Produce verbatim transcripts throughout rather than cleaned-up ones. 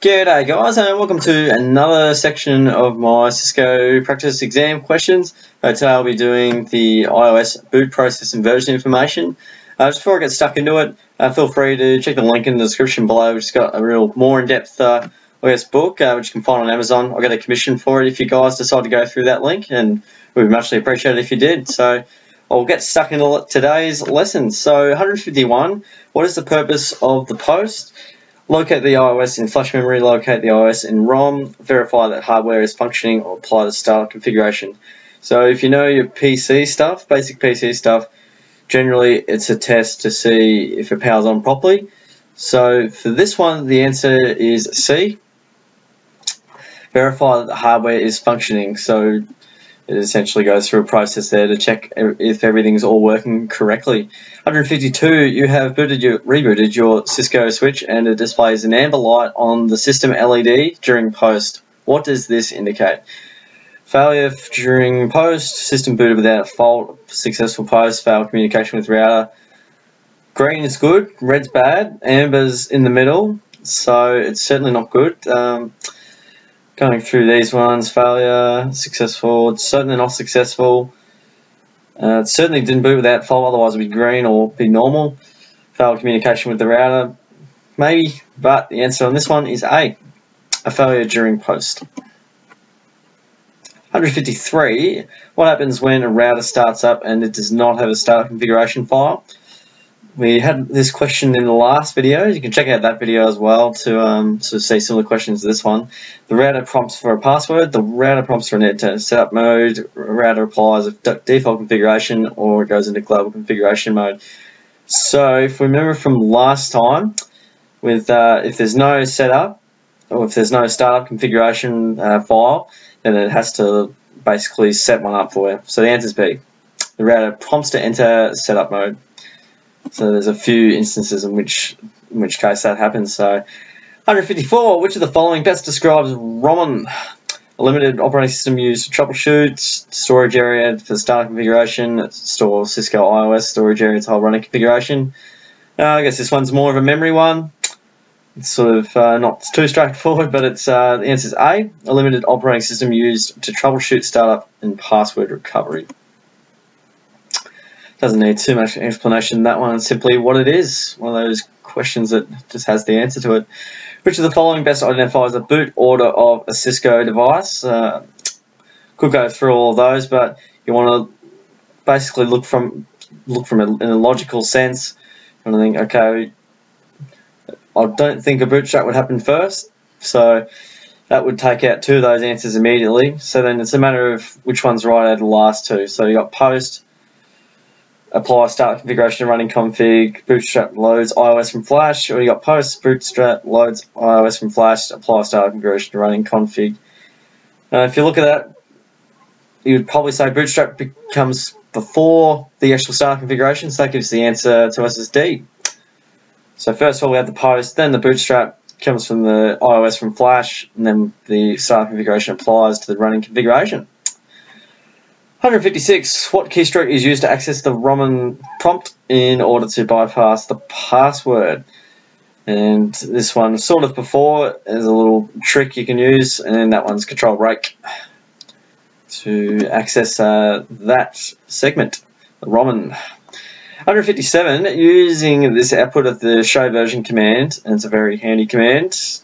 G'day guys and welcome to another section of my Cisco practice exam questions. Uh, today I'll be doing the iOS boot process and version information. Uh, just before I get stuck into it, uh, feel free to check the link in the description below. We've just got a real more in-depth uh, iOS book uh, which you can find on Amazon. I'll get a commission for it if you guys decide to go through that link, and we'd muchly appreciate it if you did. So I'll get stuck into today's lesson. So one hundred fifty-one, what is the purpose of the POST? Locate the iOS in flash memory, locate the iOS in ROM, verify that hardware is functioning, or apply the start configuration. So if you know your P C stuff, basic P C stuff, generally it's a test to see if it powers on properly. So for this one, the answer is C. Verify that the hardware is functioning. So it essentially goes through a process there to check if everything's all working correctly. one hundred fifty-two, you have booted your, rebooted your Cisco switch and it displays an amber light on the system L E D during POST. What does this indicate? Failure during POST, system booted without a fault, successful POST, failed communication with router. Green is good, red's bad, amber's in the middle, so it's certainly not good. Um, Going through these ones, failure, successful, it's certainly not successful. Uh, it certainly didn't boot without fault, otherwise it would be green or be normal. Failed communication with the router, maybe, but the answer on this one is A, a failure during POST. one hundred fifty-three, what happens when a router starts up and it does not have a start configuration file? We had this question in the last video. You can check out that video as well to um, sort of see similar questions to this one. The router prompts for a password, the router prompts for an enter setup mode, router applies a default configuration, or it goes into global configuration mode. So if we remember from last time, with uh, if there's no setup, or if there's no startup configuration uh, file, then it has to basically set one up for you. So the answer is B. The router prompts to enter setup mode. So there's a few instances in which in which case that happens. So one hundred fifty-four, which of the following best describes ROMMON? A limited operating system used to troubleshoot, storage area for start configuration, store Cisco iOS, storage area to hold running configuration. Uh, I guess this one's more of a memory one. It's sort of uh, not too straightforward, but it's uh, the answer is A, a limited operating system used to troubleshoot, startup, and password recovery. Doesn't need too much explanation, that one. It's simply what it is. One of those questions that just has the answer to it. Which of the following best identifies the boot order of a Cisco device? Uh, could go through all of those, but you want to basically look from look from a, in a logical sense. You want to think, okay, I don't think a bootstrap would happen first, so that would take out two of those answers immediately. So then it's a matter of which one's right out of the last two. So you got POST, apply start configuration, running config, bootstrap loads iOS from flash, or you got POST, bootstrap loads iOS from flash, apply start configuration, running config. Now, if you look at that, you'd probably say bootstrap comes before the actual start configuration, so that gives the answer to us as D. So first of all, we have the POST, then the bootstrap comes from the iOS from flash, and then the start configuration applies to the running configuration. one hundred fifty-six, what keystroke is used to access the ROMMON prompt in order to bypass the password? And this one, sort of before, is a little trick you can use, and that one's control break to access uh, that segment, the ROMMON. one hundred fifty-seven, using this output of the show version command, and it's a very handy command.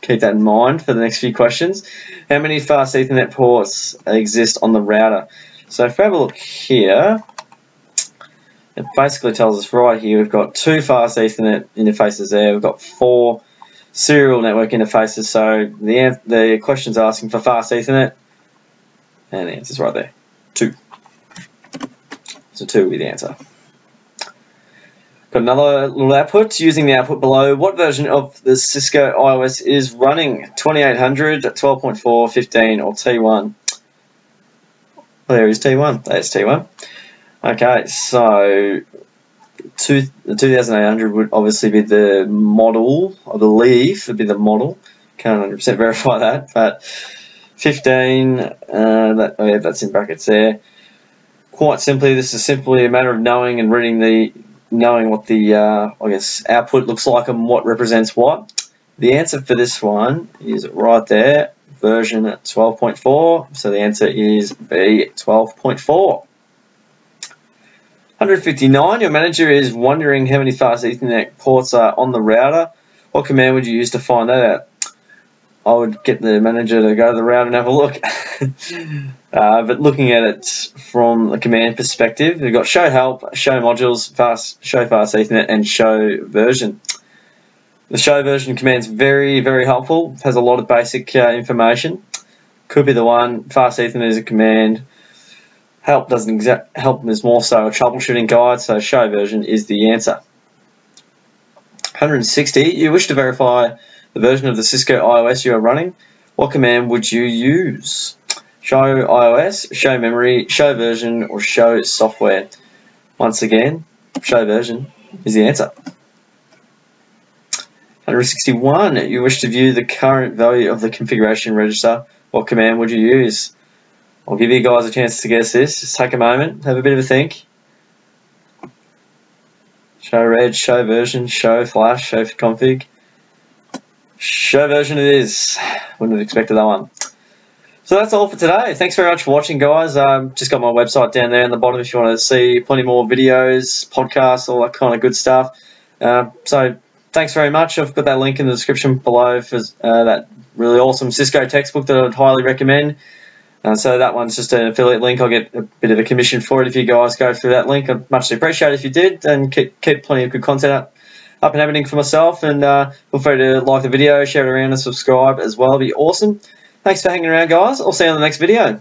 Keep that in mind for the next few questions. How many fast Ethernet ports exist on the router? So if we have a look here, it basically tells us right here we've got two fast Ethernet interfaces there. We've got four serial network interfaces. So the, the question's asking for fast Ethernet, and the answer's right there, two. So two will be the answer. Got another little output. Using the output below, what version of the Cisco iOS is running? twenty-eight hundred, twelve point four, fifteen, or T one? There is T one. That's T one. Okay, so two, the twenty-eight hundred would obviously be the model, I believe, would be the model. Can't one hundred percent verify that, but fifteen, uh, that, oh yeah, that's in brackets there. Quite simply, this is simply a matter of knowing and reading the knowing what the uh, I guess output looks like and what represents what. The answer for this one is right there, version twelve point four. So the answer is B, twelve point four. one hundred fifty-nine, your manager is wondering how many fast Ethernet ports are on the router. What command would you use to find that out? I would get the manager to go to the router and have a look. uh, but looking at it from the command perspective, we've got show help, show modules, fast, show fast Ethernet, and show version. The show version command's very, very helpful. It has a lot of basic uh, information. Could be the one. Fast Ethernet is a command. Help doesn't exact. Help is more so a troubleshooting guide. So show version is the answer. one hundred sixty. You wish to verify the version of the Cisco iOS you are running. What command would you use? Show iOS, show memory, show version, or show software. Once again, show version is the answer. one hundred sixty-one. You wish to view the current value of the configuration register. What command would you use? I'll give you guys a chance to guess this. Just take a moment, have a bit of a think. Show reg, show version, show flash, show config. Show version it is. Wouldn't have expected that one. So that's all for today. Thanks very much for watching, guys. Um, just got my website down there in the bottom if you want to see plenty more videos, podcasts, all that kind of good stuff. Uh, so thanks very much. I've got that link in the description below for uh, that really awesome Cisco textbook that I'd highly recommend. Uh, so that one's just an affiliate link. I'll get a bit of a commission for it if you guys go through that link. I'd much appreciate it if you did, and keep, keep plenty of good content up. Up and happening for myself, and uh, feel free to like the video, share it around, and subscribe as well. It'd be awesome. Thanks for hanging around, guys. I'll see you on the next video.